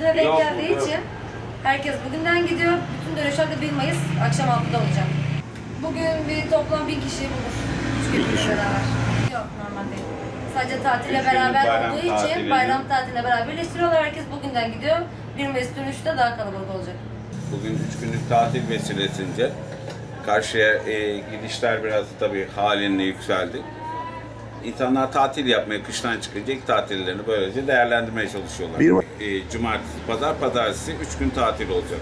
tatile denk geldiği için herkes bugünden gidiyor. Bütün dönüşler de 1 Mayıs akşam 6'da olacak. Bugün bir toplam 1000 kişiyi bulur. 3 günlükle beraber. Yok normal değil. Sadece tatille beraber olduğu için bayram tatiline beraber birleştiriyorlar. Herkes bugünden gidiyor. 1 Mayıs dönüşte daha kalabalık olacak. Bugün 3 günlük tatil vesilesince karşıya gidişler biraz tabii haline yükseldi. İnsanlar tatil yapmaya kıştan çıkınca ilk tatillerini böylece değerlendirmeye çalışıyorlar. Cumartesi, pazar, pazartesi 3 gün tatil olacak.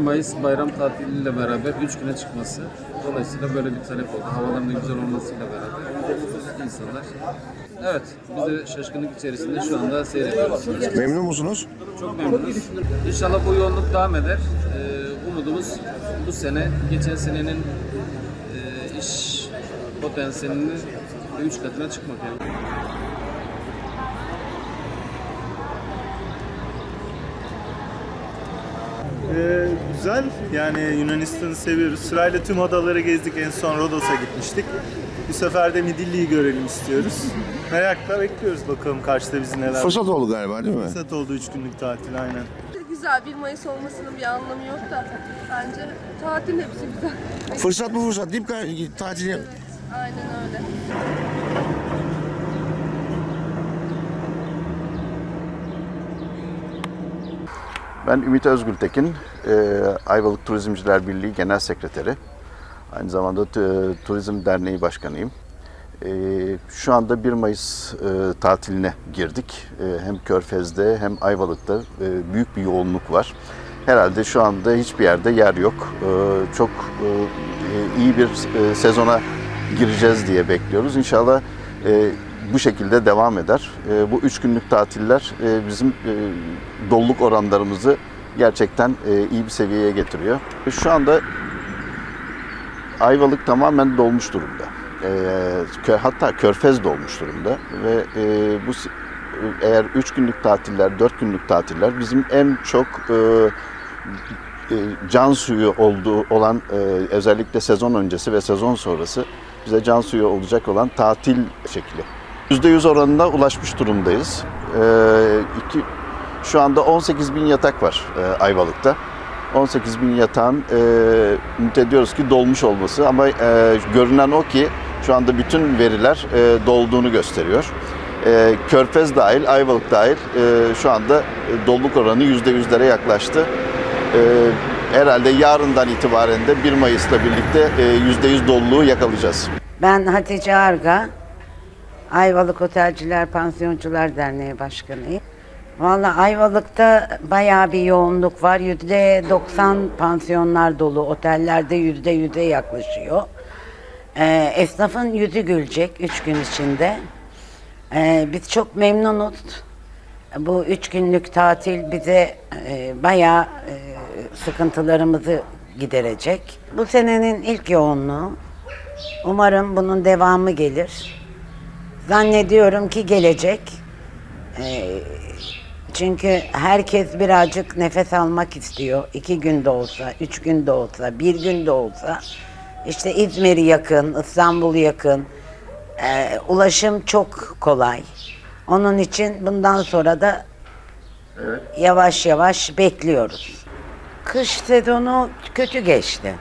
Mayıs bayram tatiliyle beraber 3 güne çıkması, dolayısıyla böyle bir talep oldu. Havaların da güzel olmasıyla beraber insanlar. Evet, biz de şaşkınlık içerisinde şu anda seyrediyoruz. Memnun musunuz? Çok memnunuz. İnşallah bu yoğunluk devam eder. Umudumuz bu sene, geçen senenin iş potansiyelini 3 katına çıkmak yani. Güzel. Yani Yunanistan'ı seviyoruz. Sırayla tüm adaları gezdik. En son Rodos'a gitmiştik. Bu sefer de Midilli'yi görelim istiyoruz. Merakla bekliyoruz bakalım karşıda bizi neler. Fırsat oldu galiba değil mi? Fırsat oldu 3 günlük tatil aynen. Güzel 1 Mayıs olmasının bir anlamı yok da bence tatil hepsi güzel. Fırsat mı fırsat deyip tatil yap. Evet, aynen öyle. Ben Ümit Özgültekin, Ayvalık Turizmciler Birliği Genel Sekreteri. Aynı zamanda Turizm Derneği Başkanıyım. Şu anda 1 Mayıs tatiline girdik. Hem Körfez'de hem Ayvalık'ta büyük bir yoğunluk var. Herhalde şu anda hiçbir yerde yer yok. Çok iyi bir sezona gireceğiz diye bekliyoruz. İnşallah bu şekilde devam eder. Bu 3 günlük tatiller bizim doluluk oranlarımızı gerçekten iyi bir seviyeye getiriyor. Şu anda Ayvalık tamamen dolmuş durumda. Hatta Körfez dolmuş durumda ve bu eğer 3 günlük tatiller, 4 günlük tatiller bizim en çok can suyu olduğu olan özellikle sezon öncesi ve sezon sonrası bize can suyu olacak olan tatil şekli. %100 oranına ulaşmış durumdayız. Şu anda 18.000 yatak var Ayvalık'ta. 18.000 yatağın ümit ediyoruz ki dolmuş olması ama görünen o ki şu anda bütün veriler dolduğunu gösteriyor. Körfez dahil, Ayvalık dahil şu anda doluluk oranı %100'lere yaklaştı. Herhalde yarından itibaren de 1 Mayıs'la birlikte %100 doluluğu yakalayacağız. Ben Hatice Arga, Ayvalık Otelciler Pansiyoncular Derneği Başkanıyım. Vallahi Ayvalık'ta bayağı bir yoğunluk var. %90 pansiyonlar dolu, otellerde %100'e yaklaşıyor. Esnafın yüzü gülecek 3 gün içinde. Biz çok memnunuz. Bu 3 günlük tatil bize bayağı sıkıntılarımızı giderecek. Bu senenin ilk yoğunluğu. Umarım bunun devamı gelir. Zannediyorum ki gelecek. Çünkü herkes birazcık nefes almak istiyor. 2 günde olsa, 3 günde olsa, 1 günde olsa. İşte İzmir'i yakın, İstanbul yakın. Ulaşım çok kolay. Onun için bundan sonra da yavaş yavaş bekliyoruz. Kış sezonu kötü geçti.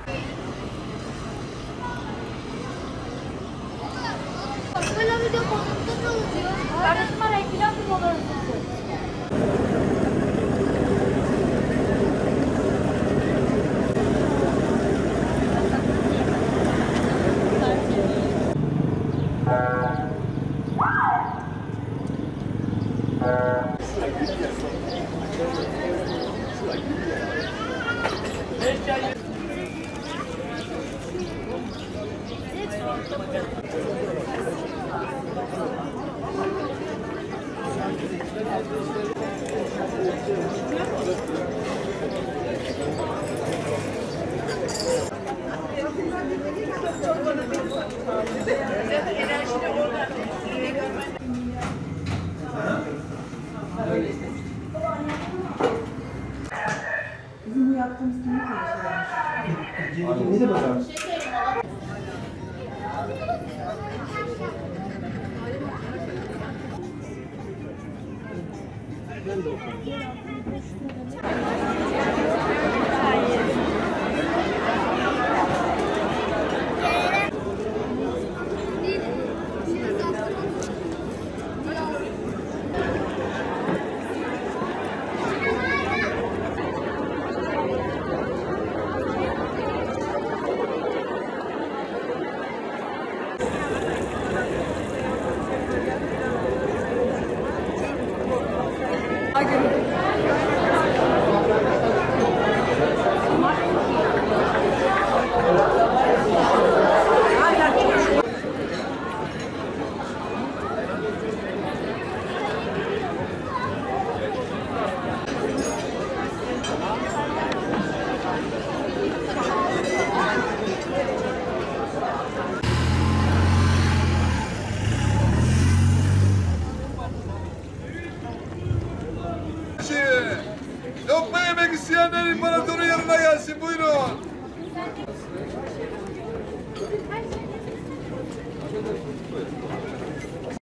bıraktığımız kimlik yaşayan. Kimliği de bakalım. Buyurun.